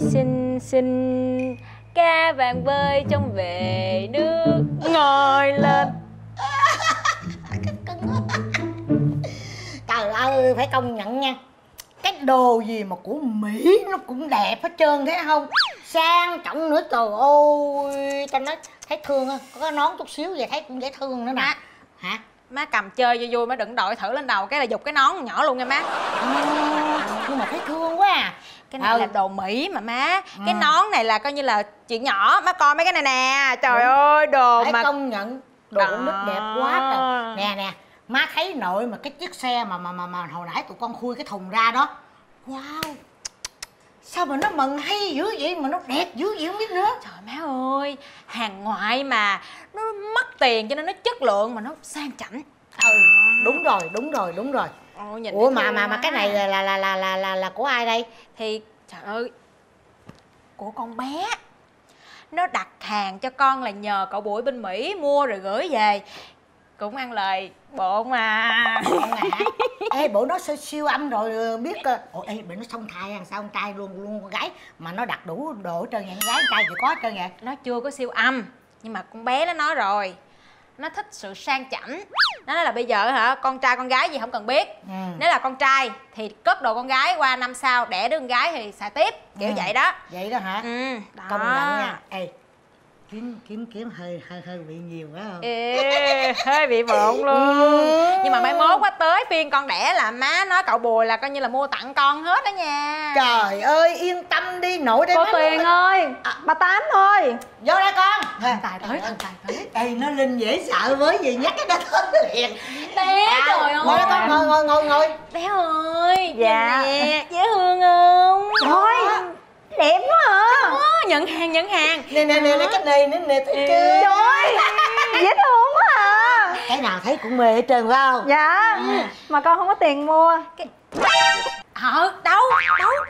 ơi xin xin cá vàng bơi trong về nước ngồi lên. Trời ơi phải công nhận nha, cái đồ gì mà của Mỹ nó cũng đẹp hết trơn thấy không, sang trọng nữa. Trời ơi tao nói thấy thương á, có cái nón chút xíu vậy thấy cũng dễ thương nữa nè. Hả má, cầm chơi vui vui má, đừng đội thử lên đầu cái là giục cái nón nhỏ luôn nha má. Nhưng mà thấy thương quá à. Cái này là đồ Mỹ mà má. Cái nón này là coi như là chuyện nhỏ. Má coi mấy cái này nè. Trời ơi đồ phải mà công nhận đồ của nước đẹp quá rồi. Nè nè má thấy nội mà cái chiếc xe mà hồi nãy tụi con khui cái thùng ra đó. Wow, sao mà nó mần hay dữ vậy, mà nó đẹp dữ vậy không biết nữa. Trời má ơi, hàng ngoại mà nó mất tiền cho nên nó chất lượng mà nó sang chảnh. Ừ, đúng rồi, đúng rồi, đúng rồi. Ôi, nhìn ủa mà cái này là của ai đây? Thì trời ơi, của con bé. Nó đặt hàng cho con là nhờ cậu Bụi bên Mỹ mua rồi gửi về. Cũng ăn lời bộ mà. Ê bộ nó siêu âm rồi biết. Ủa ê bị nó xong thai hàng sao con trai luôn con gái mà nó đặt đủ đồ hết trơn vậy, con gái con trai chỉ có hết trơn vậy. Nó chưa có siêu âm nhưng mà con bé nó nói rồi, nó thích sự sang chảnh. Nó nói là bây giờ hả, con trai con gái gì không cần biết. Nếu là con trai thì cất đồ con gái qua năm sau đẻ đứa con gái thì xài tiếp, kiểu vậy đó. Vậy đó hả? Đó. Công nhận nha. Ê kiếm hơi bị nhiều quá không? Ê, hơi bị bộn luôn. Nhưng mà mai mốt quá tới phiên con đẻ là má nói cậu Bùi là coi như là mua tặng con hết đó nha. Trời ơi yên tâm đi nội đây. Cô Tuyền ơi, bà Tám ơi, vô đây con. Tài tới, tài tới. Ê nó Linh dễ sợ, với gì nhắc cái đó tới liền. Bé trời ơi. Ngồi con ngồi. Bé ơi. Dạ. Dễ thương không? Thôi. Đẹp quá hả? Nhận hàng. Nè, cái này nè thấy chưa? Trời dễ thương quá hả? Cái nào thấy cũng mê hết trơn phải không? Dạ. Mà con không có tiền mua. Đâu,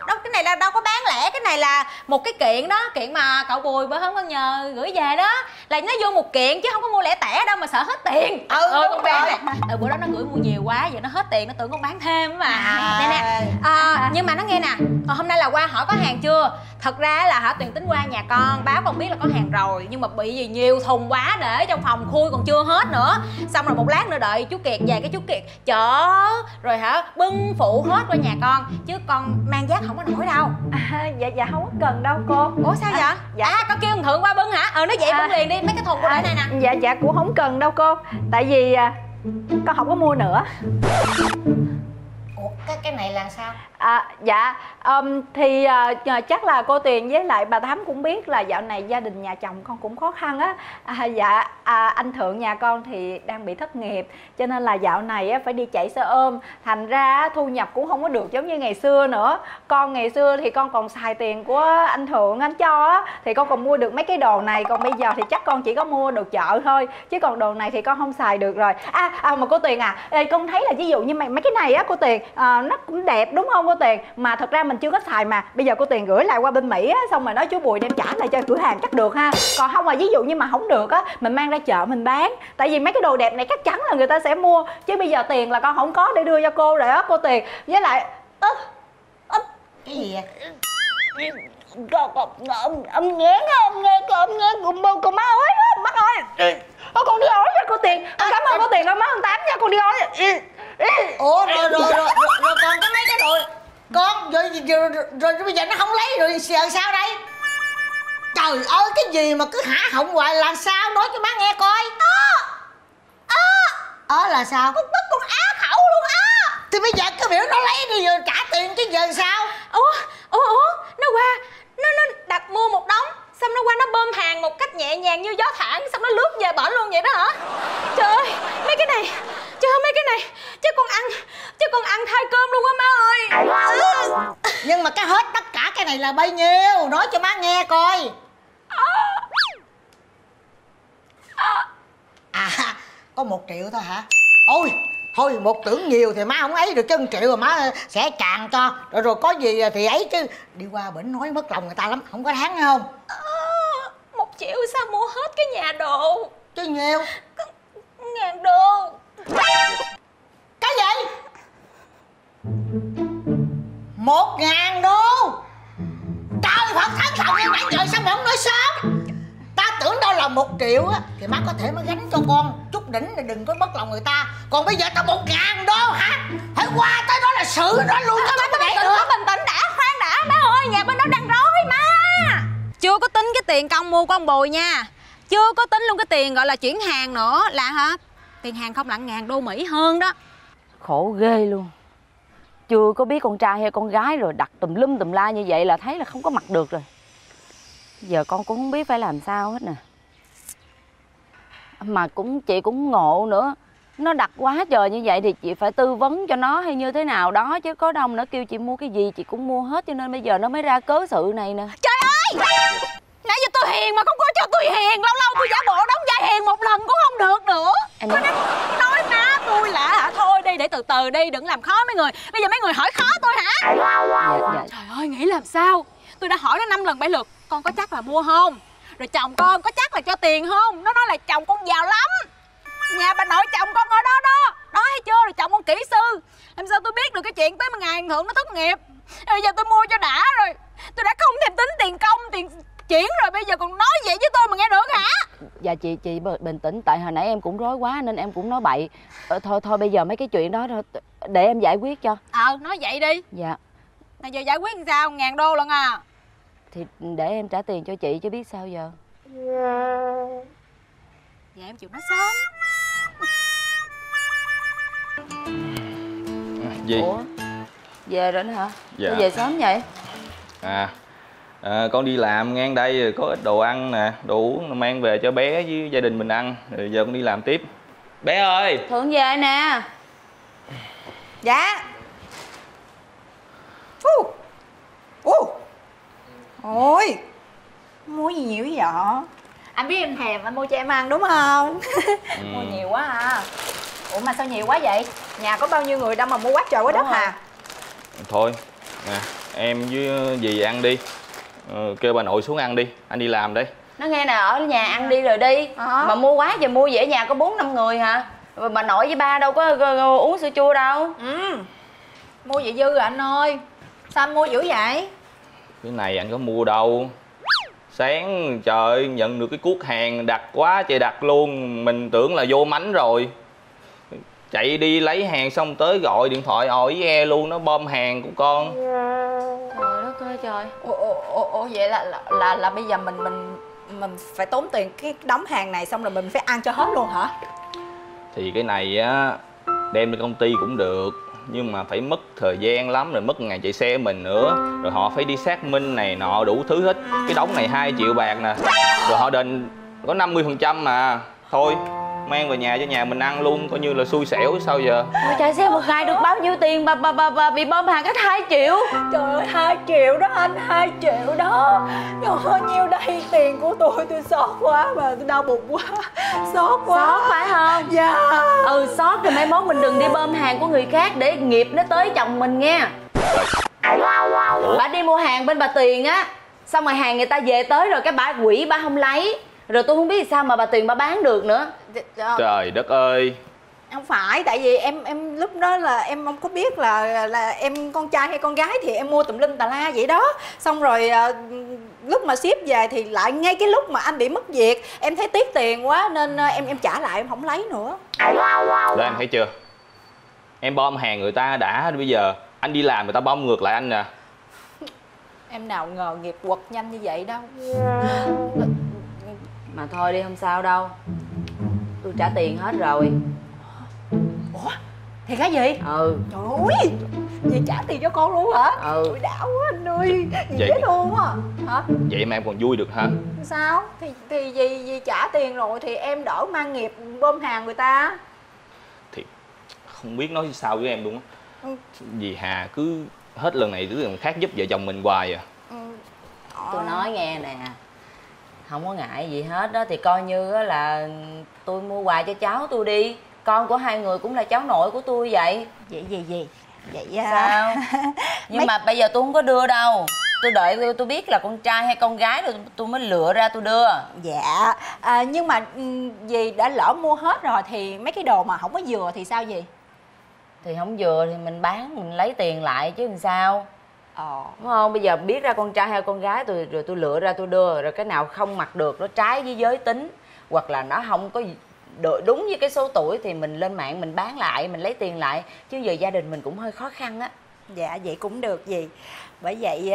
cái này là đâu có bán lẻ, cái này là một cái kiện đó, kiện mà cậu Bùi bữa hôm con nhờ gửi về đó. Là nó vô một kiện chứ không có mua lẻ tẻ đâu mà sợ hết tiền. Con bán này. Bữa đó nó gửi mua nhiều quá giờ nó hết tiền, nó tưởng con bán thêm mà. Nè. Nhưng mà nó nghe nè, hôm nay là qua hỏi có hàng chưa? Thật ra là hả Tuyền tính qua nhà con báo con biết là có hàng rồi, nhưng mà bị gì nhiều thùng quá để trong phòng khui còn chưa hết nữa. Xong rồi một lát nữa đợi chú Kiệt về cái chú Kiệt chở rồi hả bưng phụ hết qua nhà con, chứ con mang giác không có nổi đâu. Dạ không có cần đâu cô. Ủa sao vậy? Dạ con kêu thằng Thượng qua bưng hả? Nó vậy bưng liền đi mấy cái thùng của đây nè. Dạ cũng không cần đâu cô, tại vì con không có mua nữa. Cái này là sao? Chắc là cô Tuyền với lại bà Thắm cũng biết là dạo này gia đình nhà chồng con cũng khó khăn á. Anh Thượng nhà con thì đang bị thất nghiệp, cho nên là dạo này á, phải đi chạy xe ôm, thành ra thu nhập cũng không có được giống như ngày xưa nữa. Con ngày xưa thì con còn xài tiền của anh Thượng anh cho á, thì con còn mua được mấy cái đồ này, còn bây giờ thì chắc con chỉ có mua đồ chợ thôi, chứ còn đồ này thì con không xài được rồi. Mà cô Tuyền à, con thấy là ví dụ như mấy cái này á cô Tuyền, nó cũng đẹp đúng không cô Tuyền, mà thật ra mình chưa có xài mà. Bây giờ cô Tuyền gửi lại qua bên Mỹ á, xong rồi nói chú Bùi đem trả lại cho cửa hàng chắc được ha. Còn không là ví dụ như mà không được á, mình mang ra chợ mình bán, tại vì mấy cái đồ đẹp này chắc chắn là người ta sẽ mua, chứ bây giờ tiền là con không có để đưa cho cô rồi á cô Tuyền. Với lại cái gì vậy? Ông nghe cô má ơi đó, má ơi con đi hỏi cho cô Tuyền. Cảm ơn cô Tuyền đó má, con Tám nha, con đi hỏi. Ủa rồi còn có mấy cái đồ con rồi bây giờ nó không lấy rồi giờ sao đây? Trời ơi cái gì mà cứ hả họng hoài là sao, nói cho má nghe coi. Là sao? Con tức con á khẩu luôn á. Thì bây giờ cái biểu nó lấy đi rồi trả tiền chứ giờ sao? Ủa nó qua nó đặt mua một đống, xong nó qua nó bơm hàng một cách nhẹ nhàng như gió thẳng, xong nó lướt về bỏ luôn vậy đó hả? Trời ơi mấy cái này, trời ơi mấy cái này chứ con ăn thay cơm luôn á má ơi. Nhưng mà cái hết tất cả cái này là bao nhiêu nói cho má nghe coi. Có 1 triệu thôi hả? Ôi thôi một tưởng nhiều thì má không ấy được, chứ 1 triệu rồi má sẽ tràn cho rồi có gì thì ấy, chứ đi qua bển nói mất lòng người ta lắm, không có đáng hay không? 1 triệu sao mua hết cái nhà đồ chứ nhiều, có 1.000 đô. Cái gì? 1.000 đô? Trời không á, nãy giờ sao mà không nói sớm? Ta tưởng đâu là 1 triệu á thì má có thể mới gánh cho con chút đỉnh là đừng có mất lòng người ta. Còn bây giờ tao 1.000 đô hả? Hãy qua tới đó là xử nó luôn cho nó vậy được. Bình tĩnh đã, khoan đã má ơi, nhà bên đó đang rối má. Chưa có tính cái tiền công mua của ông Bùi nha. Chưa có tính luôn cái tiền gọi là chuyển hàng nữa là hả? Tiền hàng không lặng ngàn đô Mỹ hơn đó. Khổ ghê luôn. Chưa có biết con trai hay con gái rồi đặt tùm lum tùm la như vậy là thấy là không có mặt được rồi. Giờ con cũng không biết phải làm sao hết nè. Mà cũng chị cũng ngộ nữa. Nó đặt quá trời như vậy thì chị phải tư vấn cho nó hay như thế nào đó. Chứ có đâu nữa kêu chị mua cái gì chị cũng mua hết. Cho nên bây giờ nó mới ra cớ sự này nè. Trời ơi! Nãy giờ tôi hiền mà không có cho tôi hiền. Lâu lâu tôi giả bộ đóng vai hiền 1 lần cũng không được nữa. Em nói má tôi là hả? Thôi đi để từ từ đi, đừng làm khó mấy người. Bây giờ mấy người hỏi khó tôi hả? Dạ. Trời ơi, nghĩ làm sao? Tôi đã hỏi nó 5 lần 7 lượt. Con có chắc là mua không? Rồi chồng con có chắc là cho tiền không? Nó nói là chồng con giàu lắm, nhà bà nội chồng con ở đó đó. Đó hay chưa? Rồi chồng con kỹ sư. Làm sao tôi biết được cái chuyện tới ngày hưởng nó thất nghiệp? Bây giờ tôi mua cho đã rồi. Tôi đã không thèm tính tiền công, tiền chuyển rồi, bây giờ còn nói vậy với tôi mà nghe được hả? Dạ chị bình tĩnh, tại hồi nãy em cũng rối quá nên em cũng nói bậy. Thôi bây giờ mấy cái chuyện đó để em giải quyết cho. Nói vậy đi. Dạ. Bây giờ giải quyết làm sao? 1.000 đô luôn à? Thì để em trả tiền cho chị chứ biết sao giờ. Dạ em chịu nói sớm. Gì? Ủa? Về rồi nữa hả? Dạ. Tôi về sớm vậy? Con đi làm ngang đây có ít đồ ăn nè, đồ uống mang về cho bé với gia đình mình ăn. Rồi giờ con đi làm tiếp. Bé ơi! Thượng về nè. Dạ. Ôi, mua gì nhiều vậy? Anh biết em thèm, anh mua cho em ăn đúng không? Mua nhiều quá à. Ủa mà sao nhiều quá vậy? Nhà có bao nhiêu người đâu mà mua quá trời quá đất hả? Thôi nè, em với dì ăn đi. Kêu bà nội xuống ăn đi, anh đi làm đi. Nó nghe nè, ở nhà ăn đi rồi đi. Mà mua quá giờ mua về nhà có 4-5 người hả? Bà nội với ba đâu có uống sữa chua đâu. Mua vậy dư rồi anh ơi. Sao anh mua dữ vậy? Cái này anh có mua đâu. Sáng trời nhận được cái cuốc hàng đặt quá trời đặt luôn. Mình tưởng là vô mánh rồi. Chạy đi lấy hàng xong tới gọi điện thoại ồi với e luôn, nó bom hàng của con. Trời đất ơi trời. Vậy là bây giờ mình phải tốn tiền cái đóng hàng này xong rồi mình phải ăn cho hết luôn hả? Thì cái này á đem đi công ty cũng được. Nhưng mà phải mất thời gian lắm, rồi mất ngày chạy xe mình nữa. Rồi họ phải đi xác minh này nọ đủ thứ hết. Cái đống này 2 triệu bạc nè. Rồi họ đền có 50% mà. Thôi mang về nhà cho nhà mình ăn luôn, coi như là xui xẻo sao giờ. Mà chạy xe một ngày được bao nhiêu tiền mà bà bị bơm hàng hết 2 triệu. Trời ơi, 2 triệu đó anh, 2 triệu đó. Trời nhiêu đây, tiền của tôi xót quá mà, tôi đau bụng quá. Xót quá. Xót phải không? Dạ. Xót thì mai mốt mình đừng đi bơm hàng của người khác để nghiệp nó tới chồng mình nghe. Bà đi mua hàng bên bà Tiền á, xong rồi hàng người ta về tới rồi cái bà quỷ bà không lấy. Rồi tôi không biết sao mà bà Tiền bà bán được nữa. Trời đất ơi. Không phải, tại vì em lúc đó là em không có biết là em con trai hay con gái thì em mua tùm lum tà la vậy đó. Xong rồi lúc mà ship về thì lại ngay cái lúc mà anh bị mất việc, em thấy tiếc tiền quá nên em trả lại, em không lấy nữa. Đó em thấy chưa? Em bom hàng người ta đã, bây giờ anh đi làm người ta bom ngược lại anh nè. Em nào ngờ nghiệp quật nhanh như vậy đâu. Mà thôi đi, không sao đâu. Tôi trả tiền hết rồi. Ủa? Thiệt hả gì? Trời ơi, vậy trả tiền cho con luôn hả? Ủa đảo quá anh ơi. Gì vậy luôn á hả? Vậy mà em còn vui được hả? Sao? Thì vì trả tiền rồi thì em đỡ mang nghiệp bơm hàng người ta. Thì không biết nói sao với em luôn á. Dì Hà cứ hết lần này tới lần khác giúp vợ chồng mình hoài à. Tôi nói nghe nè, không có ngại gì hết đó, thì coi như là tôi mua quà cho cháu tôi đi. Con của hai người cũng là cháu nội của tôi vậy. Vậy sao? Nhưng mà bây giờ tôi không có đưa đâu. Tôi đợi tôi biết là con trai hay con gái rồi tôi mới lựa ra tôi đưa. Dạ. Nhưng mà dì đã lỡ mua hết rồi thì mấy cái đồ mà không có vừa thì sao dì? Thì không vừa thì mình bán, mình lấy tiền lại chứ làm sao. Đúng không? Bây giờ biết ra con trai hay con gái tôi rồi tôi lựa ra tôi đưa, rồi cái nào không mặc được nó trái với giới tính hoặc là nó không có đúng với cái số tuổi thì mình lên mạng mình bán lại, mình lấy tiền lại, chứ giờ gia đình mình cũng hơi khó khăn á. Dạ vậy cũng được gì. Bởi vậy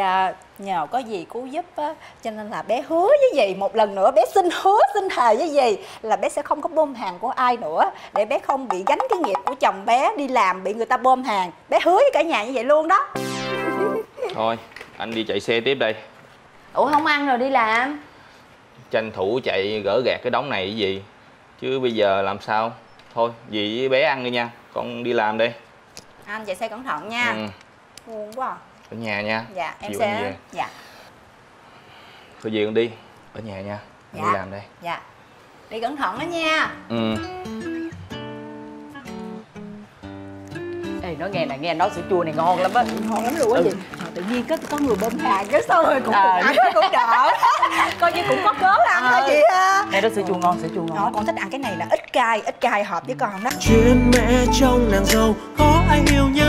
nhờ có gì cứu giúp á, cho nên là bé hứa với dì, một lần nữa bé xin hứa xin thề với dì là bé sẽ không có bơm hàng của ai nữa, để bé không bị gánh cái nghiệp của chồng bé đi làm bị người ta bơm hàng. Bé hứa với cả nhà như vậy luôn đó. Thôi anh đi chạy xe tiếp đây. Ủa không ăn rồi đi làm? Tranh thủ chạy gỡ gạt cái đống này cái gì, chứ bây giờ làm sao. Thôi dì với bé ăn đi nha, con đi làm đây. Anh chạy xe cẩn thận nha. Buồn quá à. Ở nhà nha. Dạ em sẽ. Dạ. Thôi dì con đi. Ở nhà nha. Dạ. Đi làm đây. Dạ. Đi cẩn thận đó nha. Ê nói nghe nè, nghe nói sữa chua này ngon lắm á. Ngon lắm luôn á. Gì tự nhiên có người bơm hàng cái sao rồi cũng ăn cũng đỡ. Coi như cũng có cớ ăn thôi chị ha. Nghe đó sữa chua ngon, sữa chua ngon. Đó, con thích ăn cái này là ít cay hợp với con đó. Chuyện mẹ chồng nàng dâu có ai yêu nhau